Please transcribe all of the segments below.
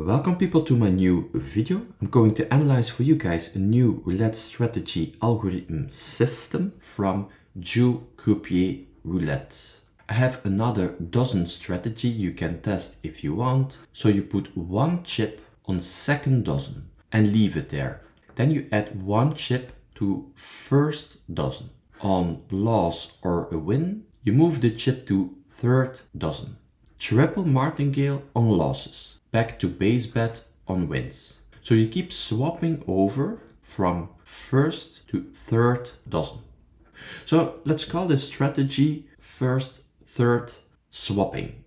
Welcome people to my new video. I'm going to analyze for you guys a new roulette strategy algorithm system from Joe Croupier Roulette. I have another dozen strategy you can test if you want. So you put one chip on second dozen and leave it there. Then you add one chip to first dozen. On loss or a win, you move the chip to third dozen. Triple martingale on losses. Back to base bet on wins. So you keep swapping over from first to third dozen. So let's call this strategy 1st-3rd swapping.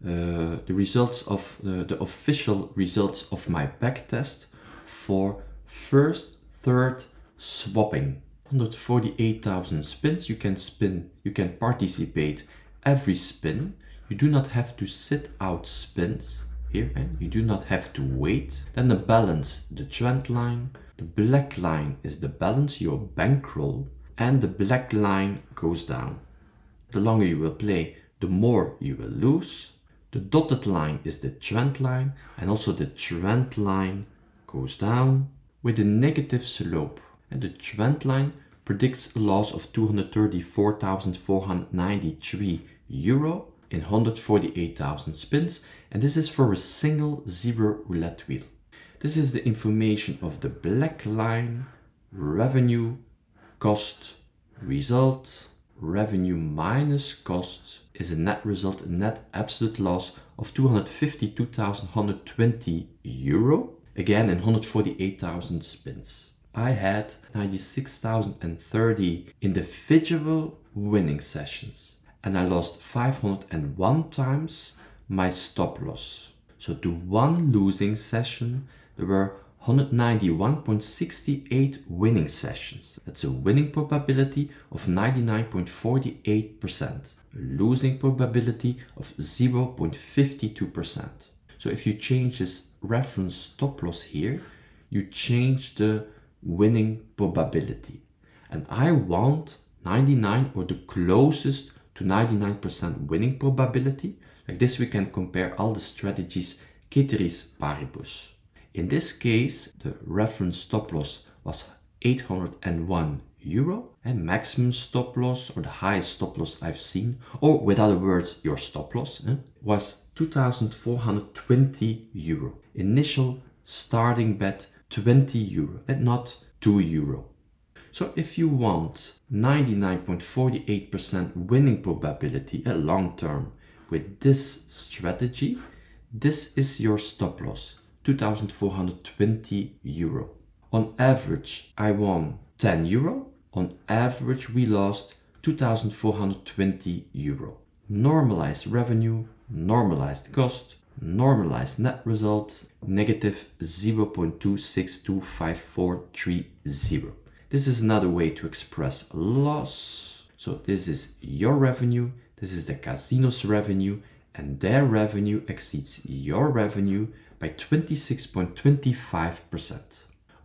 The results of the official results of my backtest for 1st-3rd swapping. 148,000 spins. You can participate every spin. You do not have to sit out spins. Here, you do not have to wait. Then the balance, the trend line, the black line is the balance, your bankroll, and the black line goes down. The longer you will play, the more you will lose. The dotted line is the trend line, and also the trend line goes down with a negative slope. And the trend line predicts a loss of 234,493 euro. In 148,000 spins, and this is for a single zebra roulette wheel. This is the information of the black line, revenue, cost, result. Revenue minus cost is a net result, a net absolute loss of 252,120 euro, again in 148,000 spins. I had 96,030 individual winning sessions. And I lost 501 times my stop loss. So to one losing session, there were 191.68 winning sessions. That's a winning probability of 99.48%, a losing probability of 0.52%. So if you change this reference stop loss here, you change the winning probability. And I want 99 or the closest to 99% winning probability. Like this, we can compare all the strategies ceteris paribus. In this case, the reference stop loss was 801 euro, and maximum stop loss, or the highest stop loss I've seen, or with other words, your stop loss, was 2,420 euro. Initial starting bet 20 euro, and not 2 euro. So if you want 99.48% winning probability long term with this strategy, this is your stop loss, 2,420 euro. On average, I won 10 euro. On average, we lost 2,420 euro. Normalized revenue, normalized cost, normalized net result, negative 0.26254330. This is another way to express loss. So this is your revenue, this is the casino's revenue, and their revenue exceeds your revenue by 26.25%.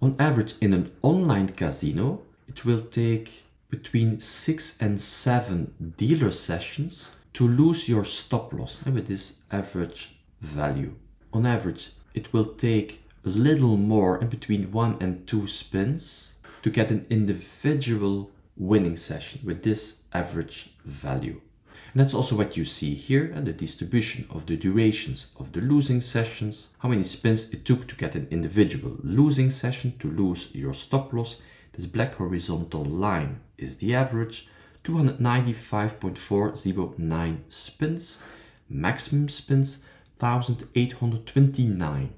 On average, in an online casino, it will take between 6 and 7 dealer sessions to lose your stop loss with this average value. On average, it will take a little more in between 1 and 2 spins to get an individual winning session with this average value. And that's also what you see here, and the distribution of the durations of the losing sessions, how many spins it took to get an individual losing session, to lose your stop loss. This black horizontal line is the average, 295.409 spins, maximum spins 1,829.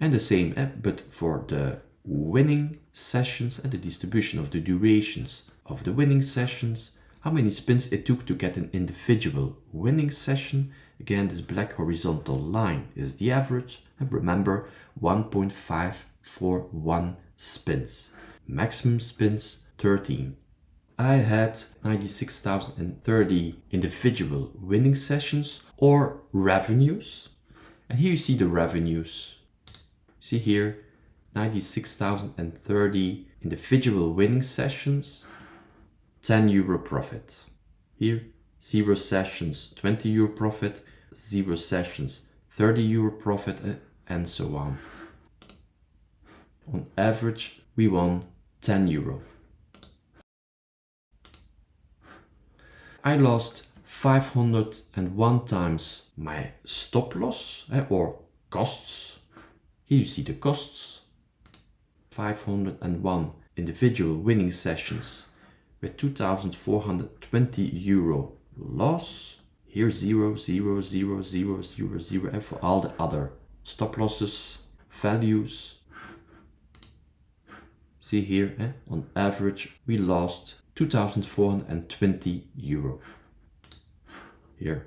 And the same, but for the winning sessions and the distribution of the durations of the winning sessions, how many spins it took to get an individual winning session. Again, this black horizontal line is the average, and remember, 1.541 spins. Maximum spins 13. I had 96,030 individual winning sessions or revenues, and here you see the revenues. See here, 96,030 individual winning sessions, 10 euro profit. Here, 0 sessions, 20 euro profit, 0 sessions, 30 euro profit, and so on. On average, we won 10 euro. I lost 501 times my stop loss or costs. Here you see the costs. 501 individual winning sessions with 2,420 euro loss. Here 0, 0, 0, 0, 0, 0, and for all the other stop losses, values. See here, on average, we lost 2,420 euro. Here.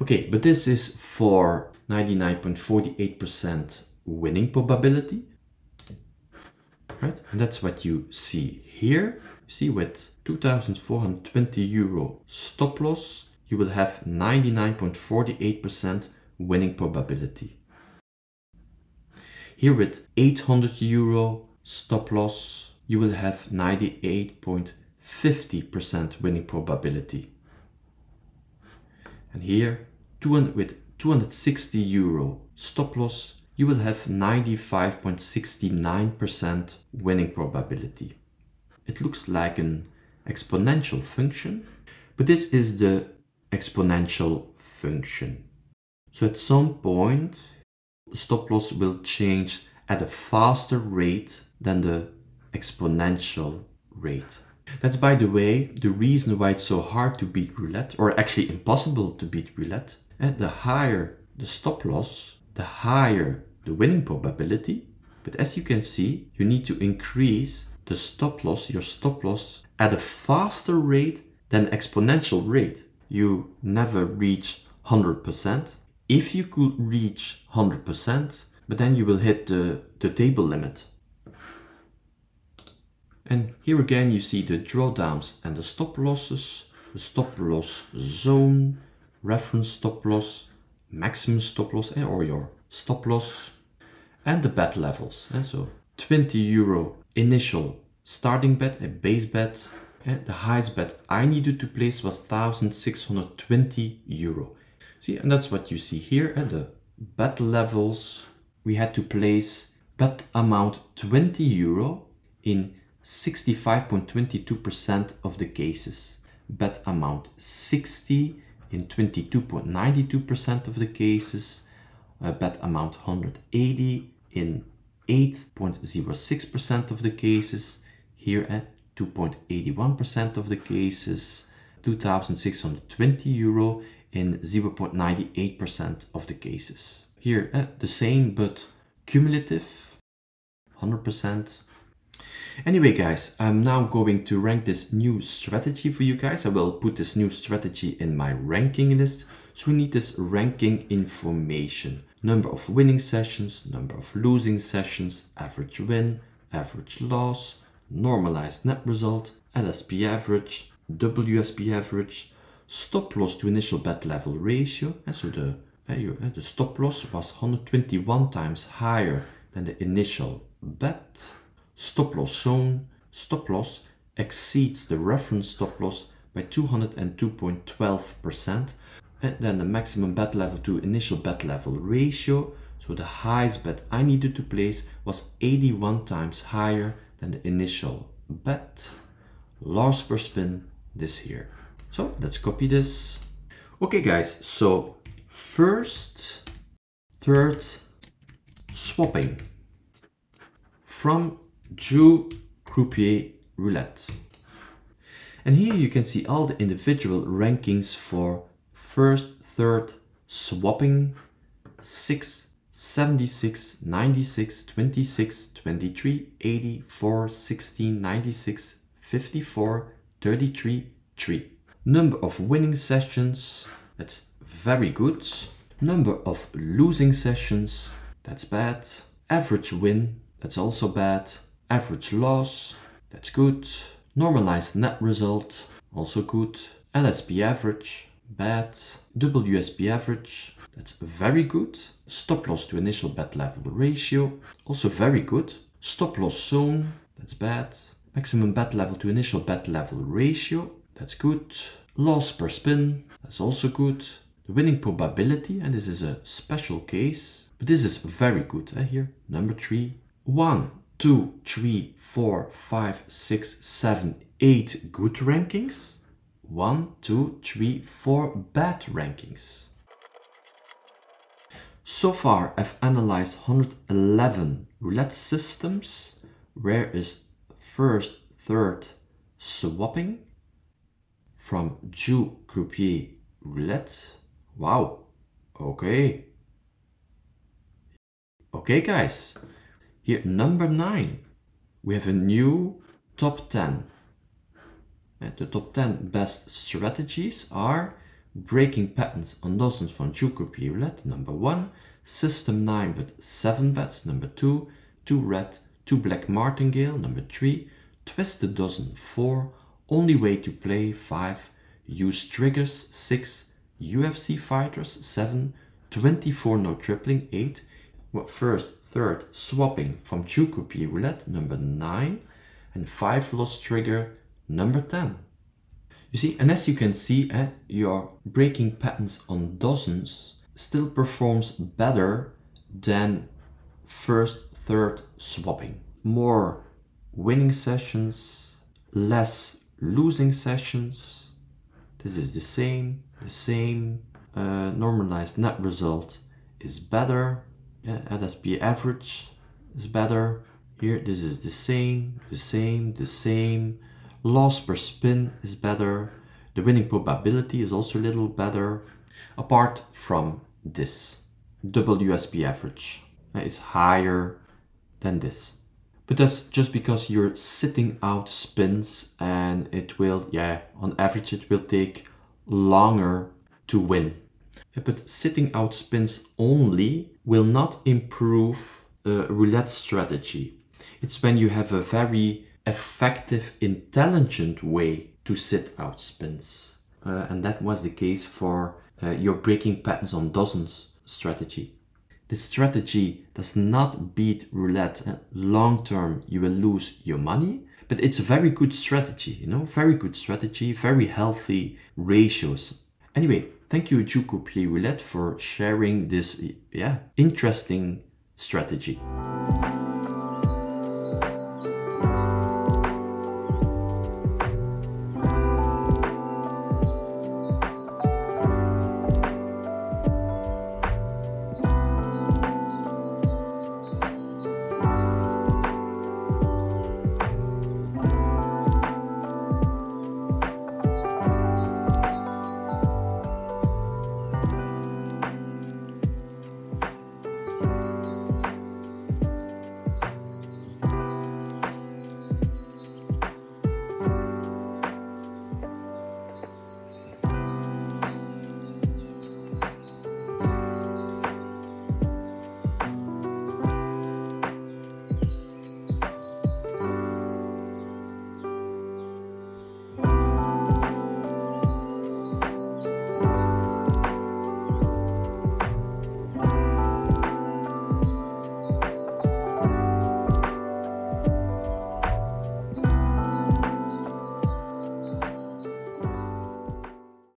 Okay, but this is for 99.48% winning probability, right? And that's what you see here. You see, with 2,420 euro stop loss, you will have 99.48% winning probability. Here with 800 euro stop loss, you will have 98.50% winning probability. And here with 260 euro stop loss, you will have 95.69% winning probability. It looks like an exponential function, but this is the exponential function. So at some point, stop loss will change at a faster rate than the exponential rate. That's, by the way, the reason why it's so hard to beat roulette, or actually impossible to beat roulette. And the higher the stop loss, the higher the winning probability. But as you can see, you need to increase the stop loss, your stop loss, at a faster rate than exponential rate. You never reach 100%. If you could reach 100%, but then you will hit the table limit. And here again you see the drawdowns and the stop losses, the stop loss zone, reference stop loss, maximum stop loss or your stop loss, and the bet levels. And so 20 euro initial starting bet, a base bet. The highest bet I needed to place was 1,620 euro. See, and that's what you see here at the bet levels. We had to place bet amount 20 euro in 65.22% of the cases, bet amount 60 in 22.92% of the cases, bet amount 180 in 8.06% of the cases, here at 2.81% of the cases, 2,620 euro in 0.98% of the cases. Here the same, but cumulative, 100%. Anyway guys, I'm now going to rank this new strategy for you guys. I will put this new strategy in my ranking list. So we need this ranking information. Number of winning sessions, number of losing sessions, average win, average loss, normalized net result, LSP average, WSP average, stop loss to initial bet level ratio. And so the stop loss was 121 times higher than the initial bet. Stop loss zone, stop loss exceeds the reference stop loss by 202.12%. And then the maximum bet level to initial bet level ratio. So the highest bet I needed to place was 81 times higher than the initial bet. Loss per spin this here. So let's copy this. Okay guys, so 1st-3rd swapping from Joe Croupier Roulette. And here you can see all the individual rankings for 1st-3rd swapping, 6, 76, 96, 26, 23, 84, 16, 96, 54, 33, 3. Number of winning sessions, that's very good. Number of losing sessions, that's bad. Average win, that's also bad. Average loss, that's good. Normalized net result, also good. LSP average, bad. WSP average, that's very good. Stop loss to initial bet level ratio, also very good. Stop loss zone, that's bad. Maximum bet level to initial bet level ratio, that's good. Loss per spin, that's also good. The winning probability, and this is a special case, but this is very good here, number 3. 1, 2, 3, 4, 5, 6, 7, 8 good rankings. 1, 2, 3, 4 bad rankings. So far I've analyzed 111 roulette systems. Where is 1st-3rd swapping from Joe Croupier Roulette? Wow. Okay. Okay guys. Here number 9. We have a new top 10. And the top 10 best strategies are breaking patterns on dozens from Joe Croupier Roulette, number 1, system 9 but 7 bets, number 2, 2 red, 2 black martingale, number 3, twist the dozen, 4, only way to play, 5, use triggers, 6, UFC fighters, 7, 24 no tripling, 8, 1st-3rd swapping from Joe Croupier Roulette, number 9, and 5 lost trigger, number 10. You see, and as you can see, your breaking patterns on dozens still performs better than 1st-3rd swapping. More winning sessions, less losing sessions. This is the same. Normalized net result is better. LSP average is better. Here, this is the same. Loss per spin is better. The winning probability is also a little better. Apart from this, WSP average is higher than this. But that's just because you're sitting out spins, and it will, on average it will take longer to win. But sitting out spins only will not improve a roulette strategy. It's when you have a very effective, intelligent way to sit out spins. And that was the case for your breaking patterns on dozens strategy. This strategy does not beat roulette. Long term, you will lose your money, but it's a very good strategy, very good strategy, very healthy ratios. Anyway, thank you, Joe Croupier Roulette, for sharing this, interesting strategy.